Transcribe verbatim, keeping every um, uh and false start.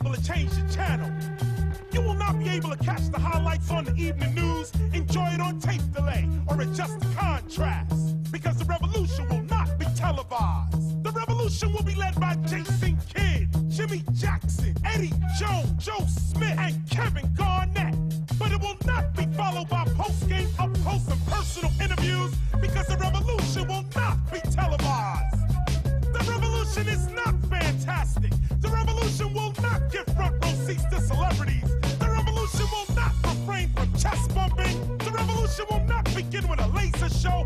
able to change the channel. You will not be able to catch the highlights on the evening news, enjoy it on tape delay, or adjust the contrast, because the revolution will not be televised. The revolution will be led by Jason Kidd, Jimmy Jackson, Eddie Jones, Joe Smith, and Kevin Garnett. But it will not be followed by post-game, up-close, and personal interviews, because the revolution will not be televised. The revolution is not fantastic. The revolution will not give front row seats to celebrities. The revolution will not refrain from chest bumping. The revolution will not begin with a laser show